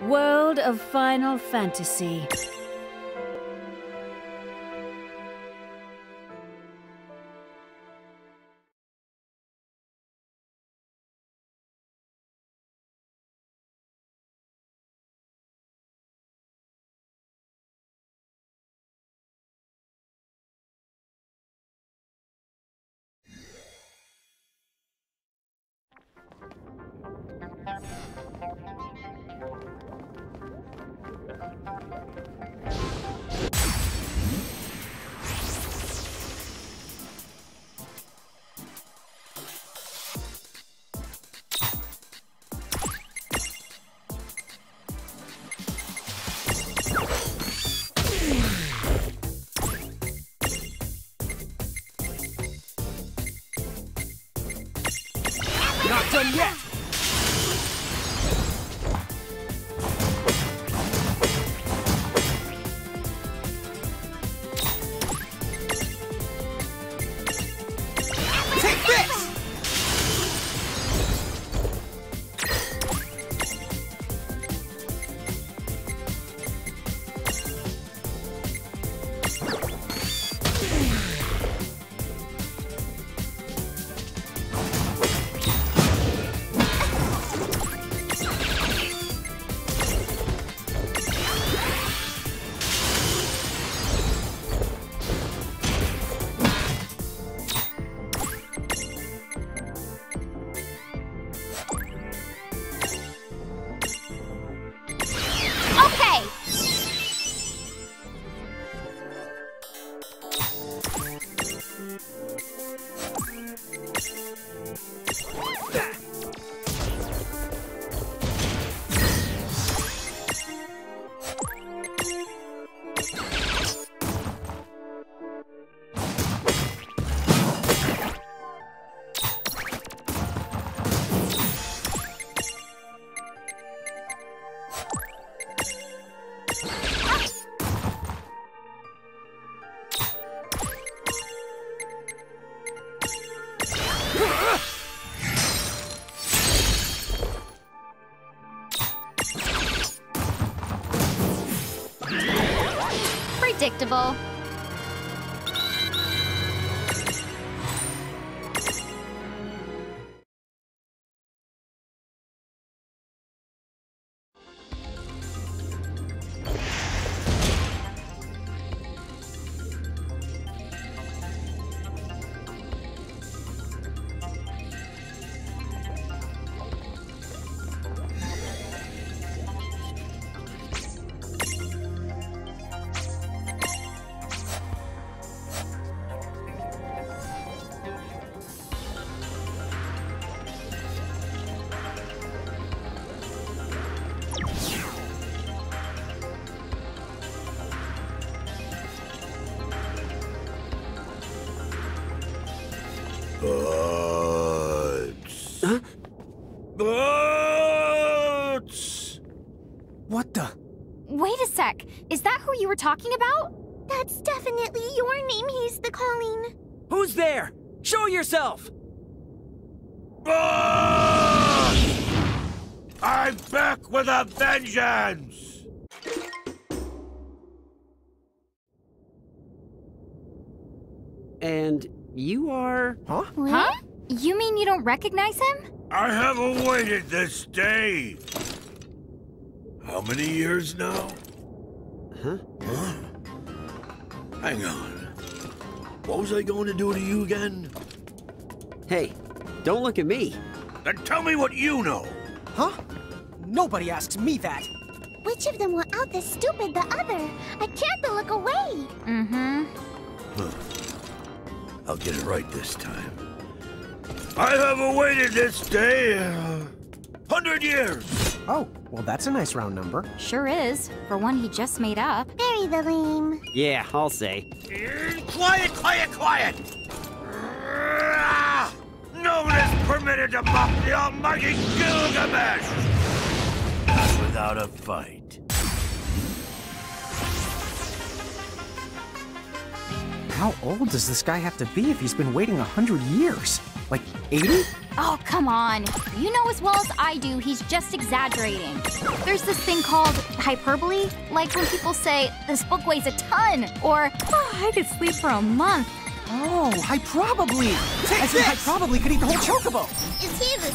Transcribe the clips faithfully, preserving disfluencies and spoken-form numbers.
World of Final Fantasy. Predictable. Is that who you were talking about? That's definitely your name, he's the calling. Who's there? Show yourself! Ah! I'm back with a vengeance! And you are... Huh? What? Huh? You mean you don't recognize him? I have awaited this day. How many years now? Huh? Huh? Hang on. What was I going to do to you again? Hey, don't look at me. Then tell me what you know. Huh? Nobody asks me that. Which of them will out this stupid the other? I can't but look away. Mm-hmm. Huh. I'll get it right this time. I have awaited this day uh, hundred years. Oh, well that's a nice round number. Sure is, for one he just made up. Bury the lame. Yeah, I'll say. Quiet, quiet, quiet! No one is permitted to mock the almighty Gilgamesh! Without a fight. How old does this guy have to be if he's been waiting a hundred years? Like eighty? Oh, come on. You know as well as I do, he's just exaggerating. There's this thing called hyperbole. Like when people say, this book weighs a ton, or, oh, I could sleep for a month. Oh, I probably. Take I said I probably could eat the whole chocobo. Is he the...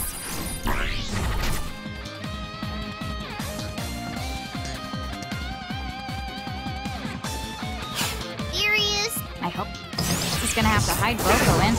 Serious? I hope. He's gonna have to hide Boco in.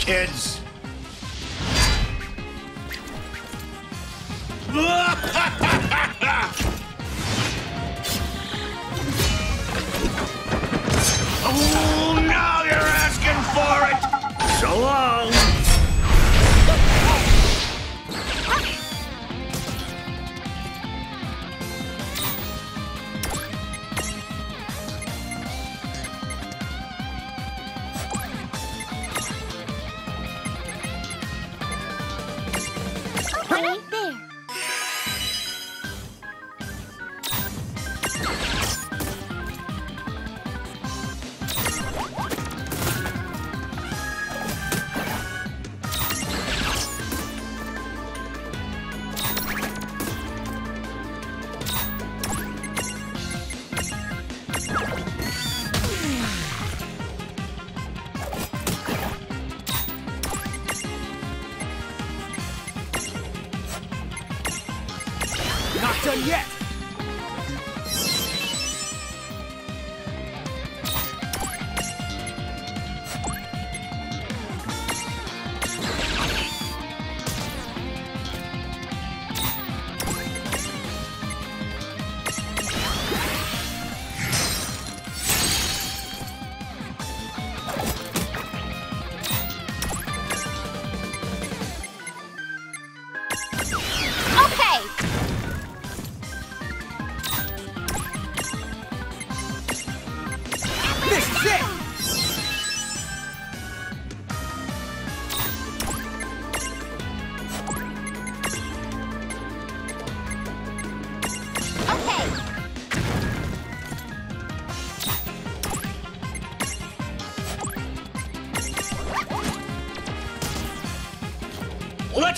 Kids. Oh, now you're asking for it. So long.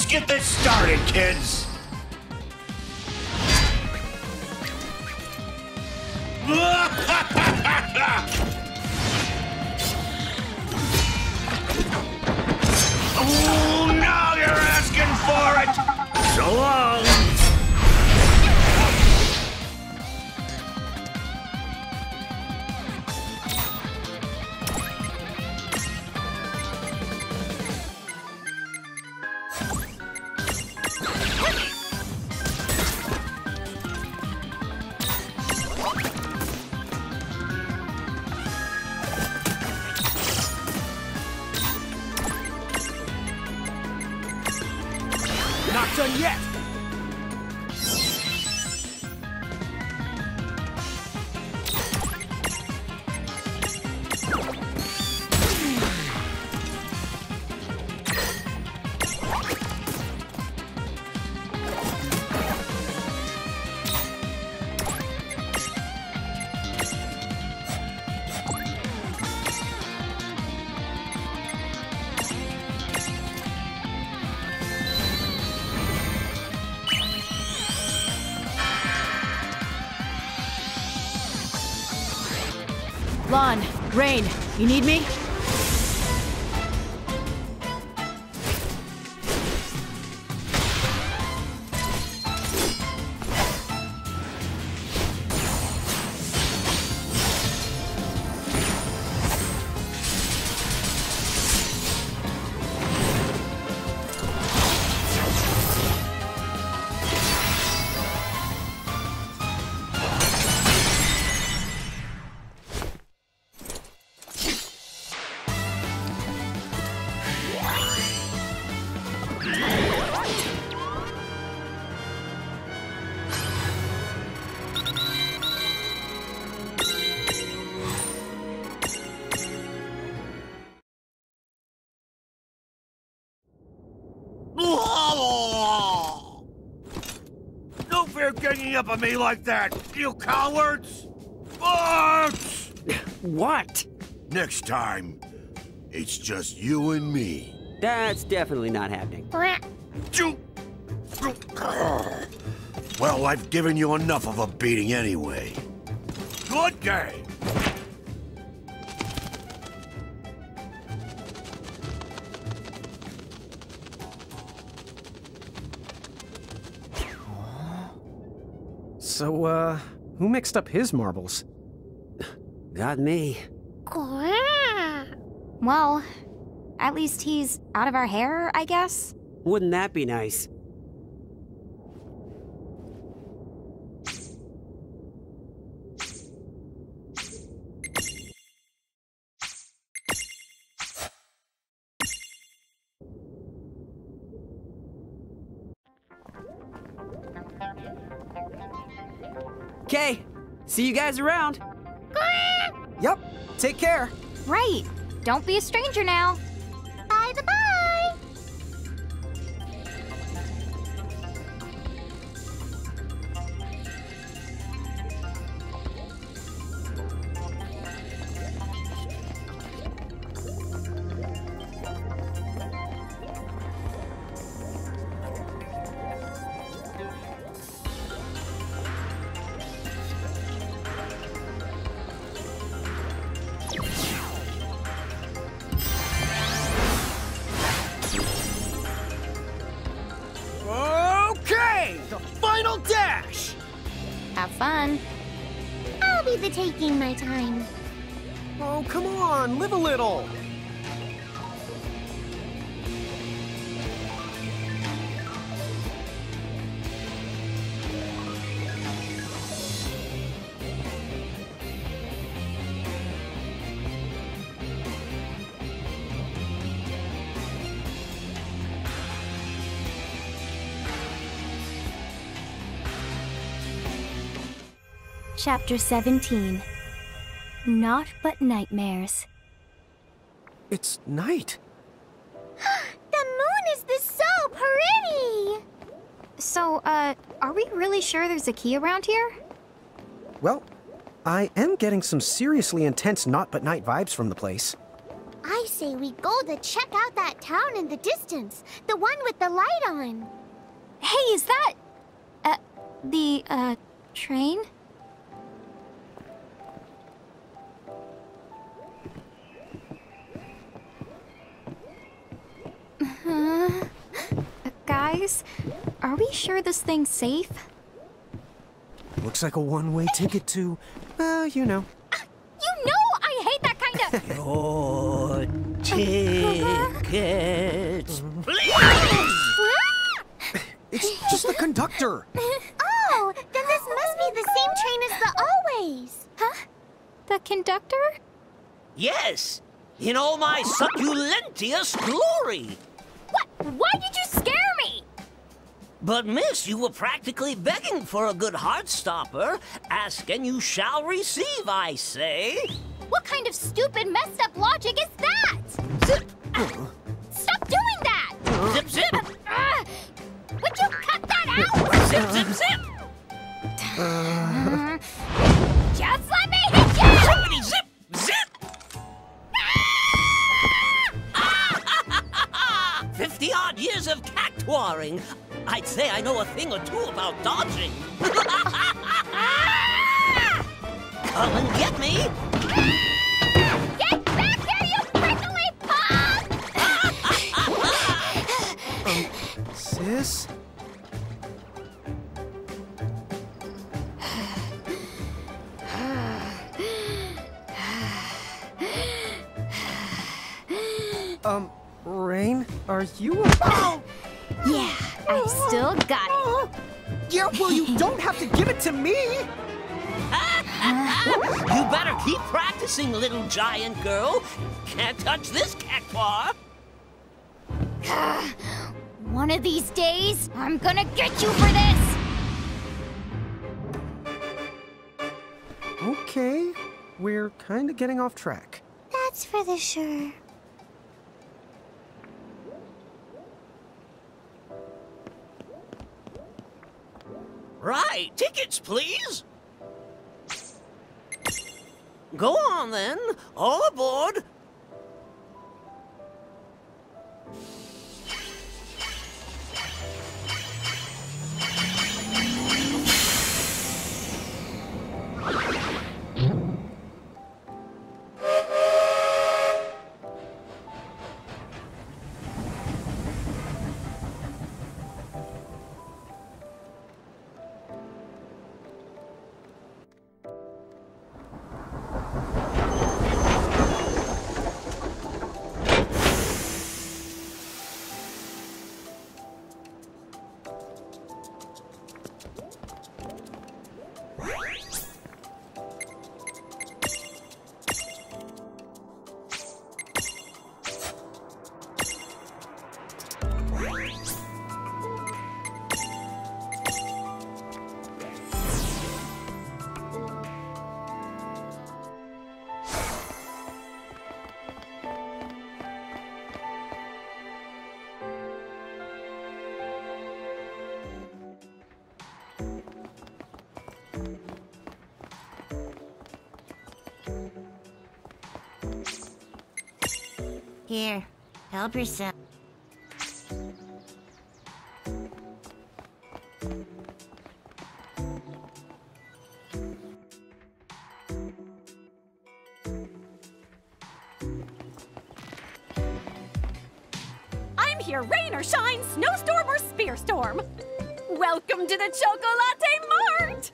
Get this started, kids! Oh, now you're asking for it! So long! Lann, Rain, you need me? Ganging up on me like that, you cowards! Barts! What? Next time, it's just you and me. That's definitely not happening. Well, I've given you enough of a beating anyway. Good game! So, uh, who mixed up his marbles? Not me. Well, at least he's out of our hair, I guess? Wouldn't that be nice? Okay, see you guys around. Yep, take care. Right, don't be a stranger now. Bye bye bye. Taking my time. Oh, come on, live a little. Chapter seventeen, Naught but Nightmares. It's night. The moon is this so pretty! So, uh, are we really sure there's a key around here? Well, I am getting some seriously intense Naught but Night vibes from the place. I say we go to check out that town in the distance, the one with the light on. Hey, is that, uh, the, uh, train? Uh, guys, are we sure this thing's safe? Looks like a one-way ticket to, uh, you know. Uh, you know I hate that kind of... Your tickets, please! It's just the conductor. Oh, then this must be the same train as the always. Huh? The conductor? Yes, in all my succulentious glory. Why did you scare me? But miss, you were practically begging for a good heart stopper. Ask and you shall receive, I say. What kind of stupid, messed up logic is that? Zip! Uh. Stop doing that! Uh. Zip, zip! Uh. Would you cut that out? Uh. Zip, zip, zip! Uh. Just let me hit you! Zippity, zip, zip! fifty-odd years of cactuaring. I'd say I know a thing or two about dodging. Come and get me! Um, Rain, are you a- oh! Yeah, I still got it. Yeah, well, you don't have to give it to me! You better keep practicing, little giant girl. Can't touch this cactuar. One of these days, I'm gonna get you for this! Okay, we're kinda getting off track. That's for the sure. Right, tickets, please! Go on, then. All aboard. Here, help yourself. I'm here, rain or shine, snowstorm or spear storm. Welcome to the Chocolate Mart!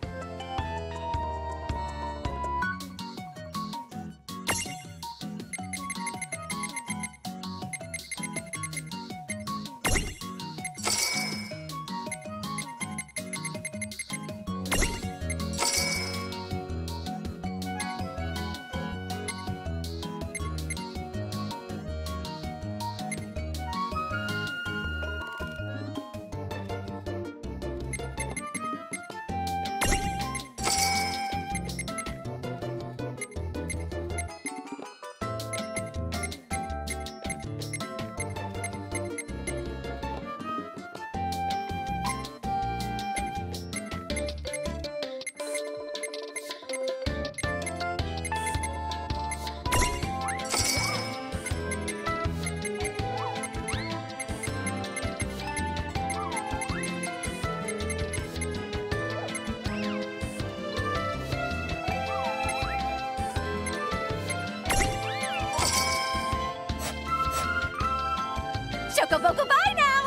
Boco, bye now!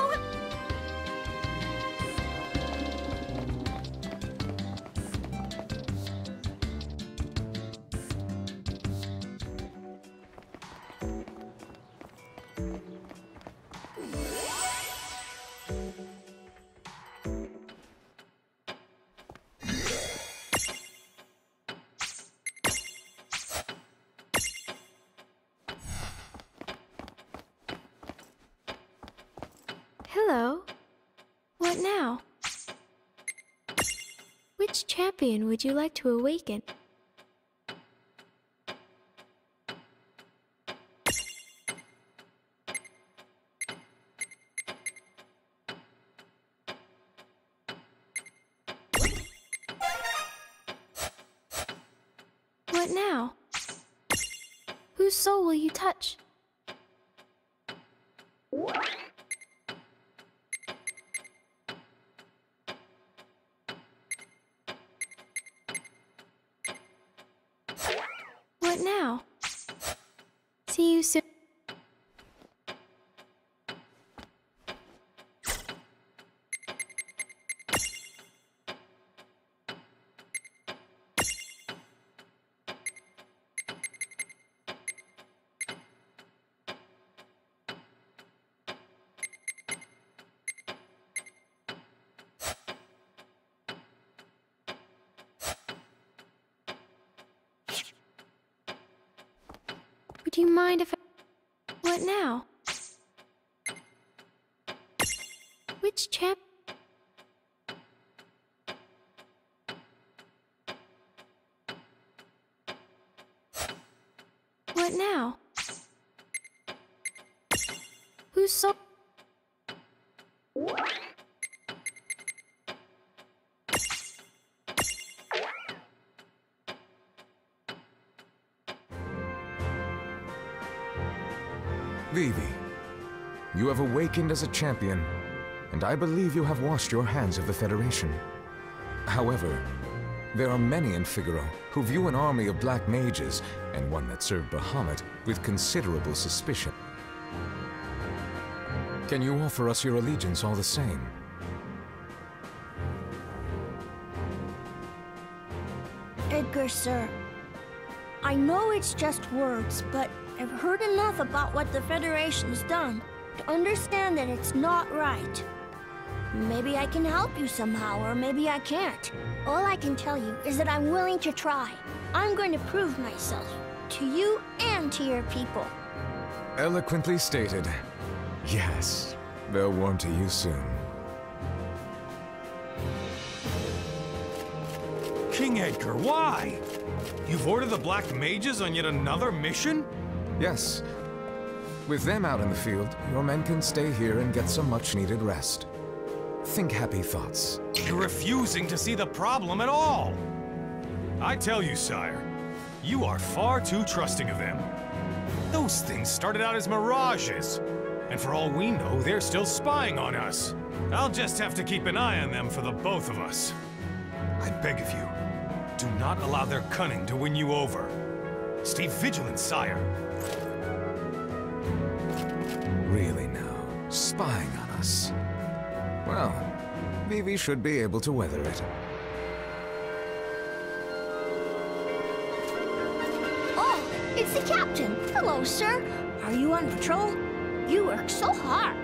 Hello. What now? Which champion would you like to awaken? What now? Whose soul will you touch? Now. See you soon. Would you mind if I... What now? Which chap... What now? Who saw... Vivi, you have awakened as a champion, and I believe you have washed your hands of the Federation. However, there are many in Figaro who view an army of black mages, and one that served Bahamut, with considerable suspicion. Can you offer us your allegiance all the same? Edgar, sir, I know it's just words, but I've heard enough about what the Federation's done to understand that it's not right. Maybe I can help you somehow, or maybe I can't. All I can tell you is that I'm willing to try. I'm going to prove myself, to you and to your people. Eloquently stated. Yes, they'll warm to you soon. King Edgar, why? You've ordered the Black Mages on yet another mission? Yes. With them out in the field, your men can stay here and get some much-needed rest. Think happy thoughts. You're refusing to see the problem at all! I tell you, sire, you are far too trusting of them. Those things started out as mirages, and for all we know, they're still spying on us. I'll just have to keep an eye on them for the both of us. I beg of you, do not allow their cunning to win you over. Stay vigilant, sire. Really now, spying on us? Well, Vivi should be able to weather it. Oh, it's the captain! Hello, sir! Are you on patrol? You work so hard!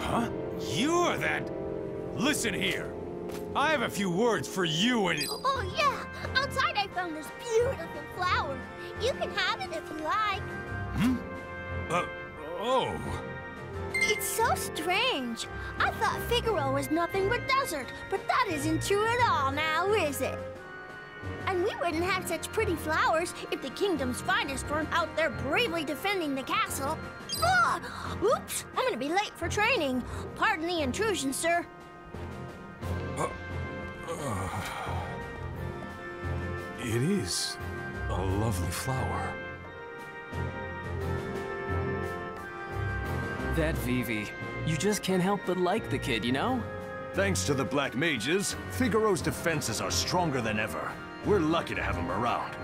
Huh? You're that... Listen here! I have a few words for you and... Oh, yeah! Outside I found this beautiful flower. You can have it if you like. Hmm? Uh, oh. It's so strange. I thought Figaro was nothing but desert, but that isn't true at all now, is it? And we wouldn't have such pretty flowers if the kingdom's finest weren't out there bravely defending the castle. Ah! Oops, I'm gonna be late for training. Pardon the intrusion, sir. Uh, uh, it is a lovely flower. That Vivi, you just can't help but like the kid, you know? Thanks to the Black Mages, Figaro's defenses are stronger than ever. We're lucky to have him around.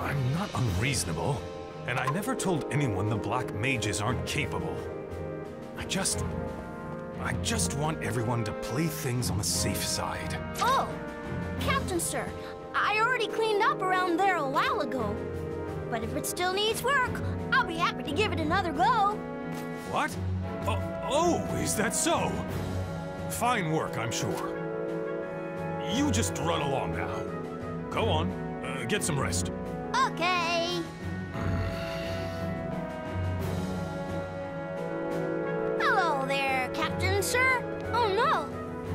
I'm not unreasonable, and I never told anyone the Black Mages aren't capable. I just... I just want everyone to play things on the safe side. Oh! Captain, sir, I already cleaned up around there a while ago. But if it still needs work, I'll be happy to give it another go. What? Oh, oh, is that so? Fine work, I'm sure. You just run along now. Go on, uh, get some rest. Okay. Hello there, Captain, sir. Oh no,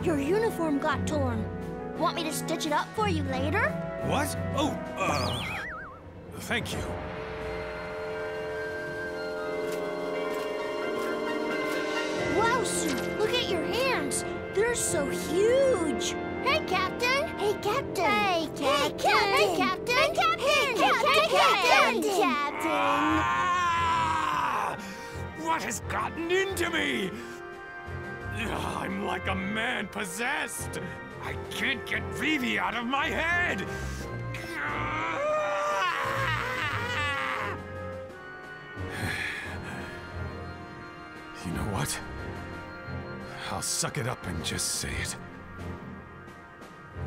your uniform got torn. Want me to stitch it up for you later? What? Oh, uh... Thank you. Wow, Sue, look at your hands. They're so huge. Hey, Captain. Hey, Captain. Hey, Captain. Hey, Captain. Hey, Captain. Hey, Captain. Hey, Captain. Hey, Captain. Ah! What has gotten into me? I'm like a man possessed. I can't get Vivi out of my head! You know what? I'll suck it up and just say it.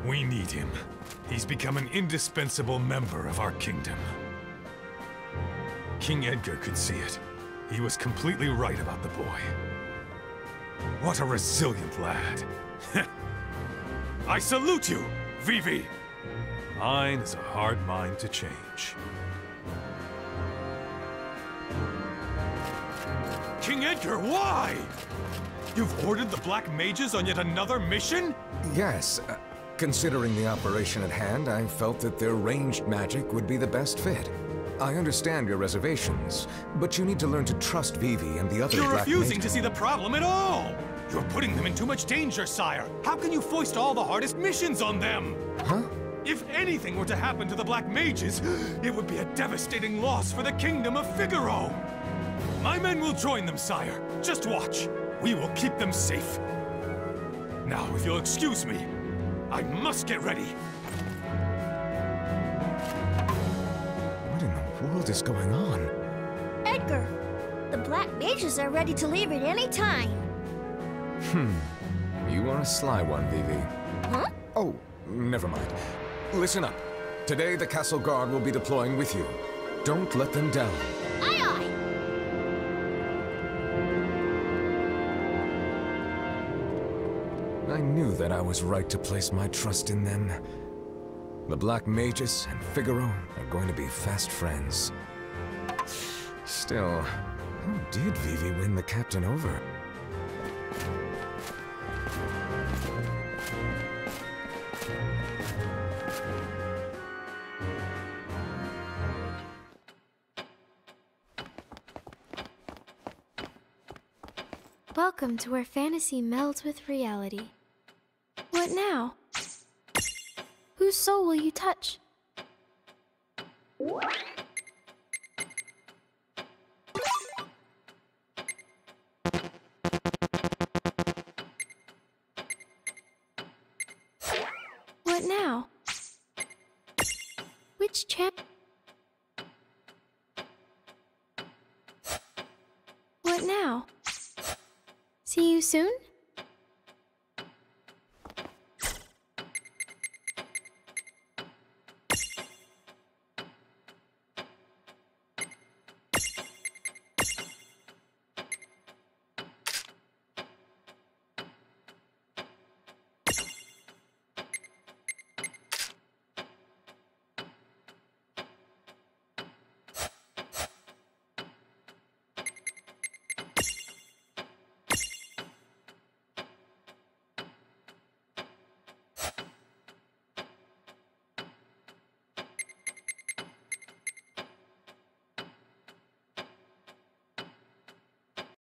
We need him. He's become an indispensable member of our kingdom. King Edgar could see it. He was completely right about the boy. What a resilient lad! I salute you, Vivi! Mine is a hard mind to change. King Edgar, why? You've ordered the Black Mages on yet another mission? Yes. Uh, considering the operation at hand, I felt that their ranged magic would be the best fit. I understand your reservations, but you need to learn to trust Vivi and the other You're Black refusing Mages. To see the problem at all! You're putting them in too much danger, sire! How can you foist all the hardest missions on them? Huh? If anything were to happen to the Black Mages, it would be a devastating loss for the Kingdom of Figaro! My men will join them, sire. Just watch. We will keep them safe. Now, if you'll excuse me, I must get ready. What in the world is going on? Edgar, the Black Mages are ready to leave at any time. Hmm. You are a sly one, Vivi. Huh? Oh, never mind. Listen up. Today, the Castle Guard will be deploying with you. Don't let them down. Aye, aye! I knew that I was right to place my trust in them. The Black Mages and Figaro are going to be fast friends. Still, how did Vivi win the captain over? Welcome to where fantasy melds with reality. What now? Whose soul will you touch? What now? Which chap? What now? See you soon?